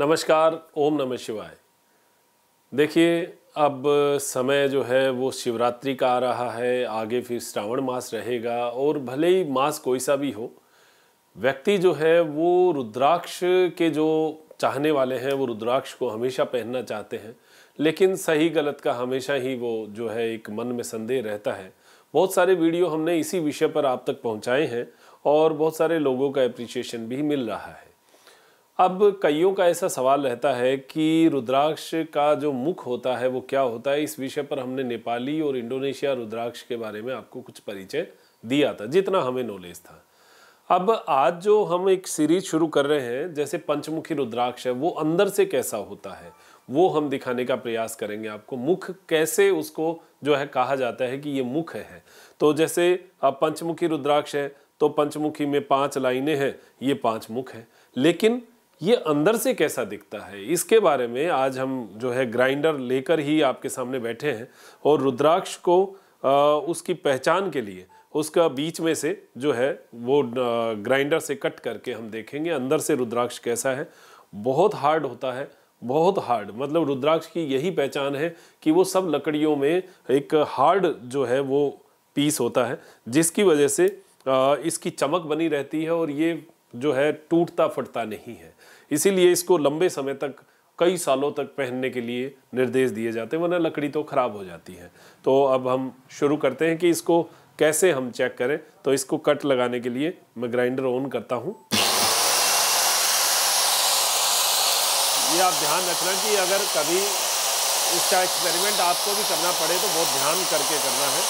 नमस्कार, ओम नमः शिवाय। देखिए, अब समय जो है वो शिवरात्रि का आ रहा है, आगे फिर श्रावण मास रहेगा और भले ही मास कोई सा भी हो, व्यक्ति जो है वो रुद्राक्ष के जो चाहने वाले हैं वो रुद्राक्ष को हमेशा पहनना चाहते हैं, लेकिन सही गलत का हमेशा ही वो जो है एक मन में संदेह रहता है। बहुत सारे वीडियो हमने इसी विषय पर आप तक पहुंचाए हैं और बहुत सारे लोगों का एप्रिसिएशन भी मिल रहा है। अब कईयों का ऐसा सवाल रहता है कि रुद्राक्ष का जो मुख होता है वो क्या होता है। इस विषय पर हमने नेपाली और इंडोनेशिया रुद्राक्ष के बारे में आपको कुछ परिचय दिया था, जितना हमें नॉलेज था। अब आज जो हम एक सीरीज शुरू कर रहे हैं, जैसे पंचमुखी रुद्राक्ष है वो अंदर से कैसा होता है वो हम दिखाने का प्रयास करेंगे। आपको मुख कैसे उसको जो है कहा जाता है कि ये मुख है। तो जैसे पंचमुखी रुद्राक्ष है तो पंचमुखी में 5 लाइनें हैं, ये 5 मुख है, लेकिन ये अंदर से कैसा दिखता है इसके बारे में आज हम जो है ग्राइंडर लेकर ही आपके सामने बैठे हैं। और रुद्राक्ष को उसकी पहचान के लिए उसका बीच में से जो है वो ग्राइंडर से कट करके हम देखेंगे अंदर से रुद्राक्ष कैसा है। बहुत हार्ड होता है, बहुत हार्ड, मतलब रुद्राक्ष की यही पहचान है कि वो सब लकड़ियों में एक हार्ड जो है वो पीस होता है, जिसकी वजह से इसकी चमक बनी रहती है और ये जो है टूटता फटता नहीं है। इसीलिए इसको लंबे समय तक, कई सालों तक पहनने के लिए निर्देश दिए जाते हैं, वरना लकड़ी तो खराब हो जाती है। तो अब हम शुरू करते हैं कि इसको कैसे हम चेक करें। तो इसको कट लगाने के लिए मैं ग्राइंडर ऑन करता हूँ। ये आप ध्यान रखना कि अगर कभी इसका एक्सपेरिमेंट आपको भी करना पड़े तो बहुत ध्यान करके करना है।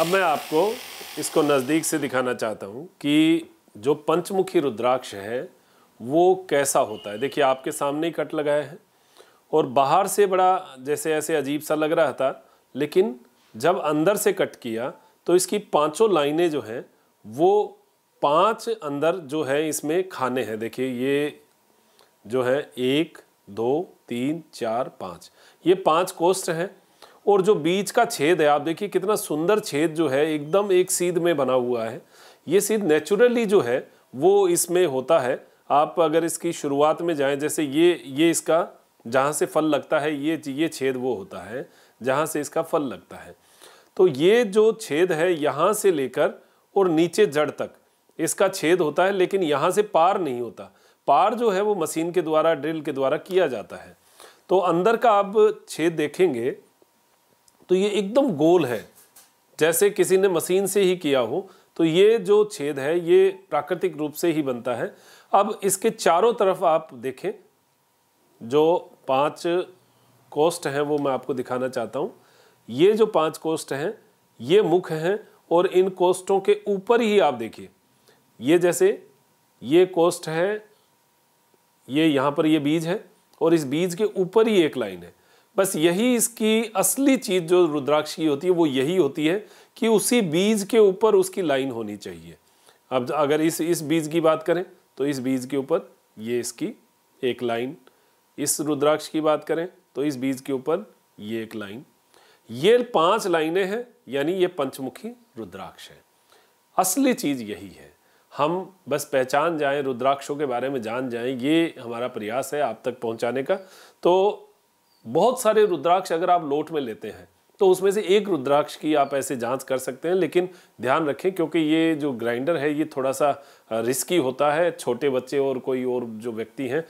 अब मैं आपको इसको नज़दीक से दिखाना चाहता हूँ कि जो पंचमुखी रुद्राक्ष है वो कैसा होता है। देखिए, आपके सामने ही कट लगाया है और बाहर से बड़ा जैसे ऐसे अजीब सा लग रहा था, लेकिन जब अंदर से कट किया तो इसकी 5 लाइनें जो हैं वो 5 अंदर जो है इसमें खाने हैं। देखिए, ये जो है 1 2 3 4 5, ये 5 कोष्ठ हैं। और जो बीच का छेद है, आप देखिए कितना सुंदर छेद जो है एकदम एक सीध में बना हुआ है। ये सीध नेचुरली जो है वो इसमें होता है। आप अगर इसकी शुरुआत में जाएं, जैसे ये इसका जहाँ से फल लगता है, ये छेद वो होता है जहाँ से इसका फल लगता है। तो ये जो छेद है यहाँ से लेकर और नीचे जड़ तक इसका छेद होता है, लेकिन यहाँ से पार नहीं होता। पार जो है वो मशीन के द्वारा, ड्रिल के द्वारा किया जाता है। तो अंदर का आप छेद देखेंगे तो ये एकदम गोल है, जैसे किसी ने मशीन से ही किया हो। तो ये जो छेद है ये प्राकृतिक रूप से ही बनता है। अब इसके चारों तरफ आप देखें, जो 5 कोष्ठ हैं वो मैं आपको दिखाना चाहता हूँ। ये जो 5 कोष्ठ हैं ये मुख हैं, और इन कोष्ठों के ऊपर ही आप देखिए, ये जैसे ये कोष्ठ है, ये यहाँ पर ये बीज है और इस बीज के ऊपर ही एक लाइन है। बस यही इसकी असली चीज़ जो रुद्राक्ष की होती है वो यही होती है कि उसी बीज के ऊपर उसकी लाइन होनी चाहिए। अब अगर इस बीज की बात करें तो इस बीज के ऊपर ये इसकी एक लाइन, इस रुद्राक्ष की बात करें तो इस बीज के ऊपर ये एक लाइन, ये 5 लाइनें हैं, यानी ये पंचमुखी रुद्राक्ष है। असली चीज़ यही है। हम बस पहचान जाएं, रुद्राक्षों के बारे में जान जाएं, ये हमारा प्रयास है आप तक पहुँचाने का। तो बहुत सारे रुद्राक्ष अगर आप लोट में लेते हैं तो उसमें से एक रुद्राक्ष की आप ऐसे जांच कर सकते हैं, लेकिन ध्यान रखें क्योंकि ये जो ग्राइंडर है ये थोड़ा सा रिस्की होता है। छोटे बच्चे और कोई और जो व्यक्ति हैं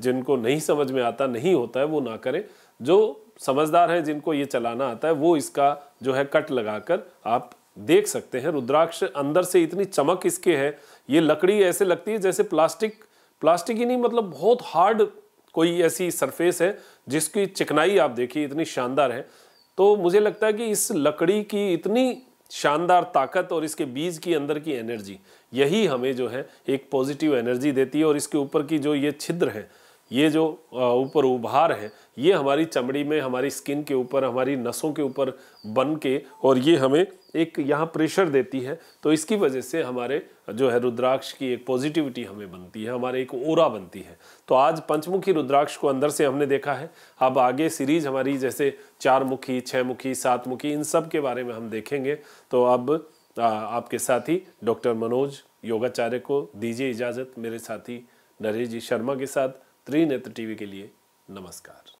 जिनको नहीं समझ में आता, नहीं होता है, वो ना करें। जो समझदार हैं, जिनको ये चलाना आता है, वो इसका जो है कट लगाकर आप देख सकते हैं। रुद्राक्ष अंदर से इतनी चमक इसके है, ये लकड़ी ऐसे लगती है जैसे प्लास्टिक ही नहीं, मतलब बहुत हार्ड कोई ऐसी सरफेस है जिसकी चिकनाई आप देखिए इतनी शानदार है। तो मुझे लगता है कि इस लकड़ी की इतनी शानदार ताकत और इसके बीज की अंदर की एनर्जी, यही हमें जो है एक पॉजिटिव एनर्जी देती है। और इसके ऊपर की जो ये छिद्र है, ये जो ऊपर उभार है, ये हमारी चमड़ी में, हमारी स्किन के ऊपर, हमारी नसों के ऊपर बन के, और ये हमें एक यहाँ प्रेशर देती है। तो इसकी वजह से हमारे जो है रुद्राक्ष की एक पॉजिटिविटी हमें बनती है, हमारे एक ओरा बनती है। तो आज पंचमुखी रुद्राक्ष को अंदर से हमने देखा है। अब आगे सीरीज हमारी जैसे चार मुखी, छः मुखी, सात मुखी, इन सब के बारे में हम देखेंगे। तो अब आपके साथी डॉक्टर मनोज योगाचार्य को दीजिए इजाज़त, मेरे साथी नरेश जी शर्मा के साथ त्रिनेत्र टीवी के लिए नमस्कार।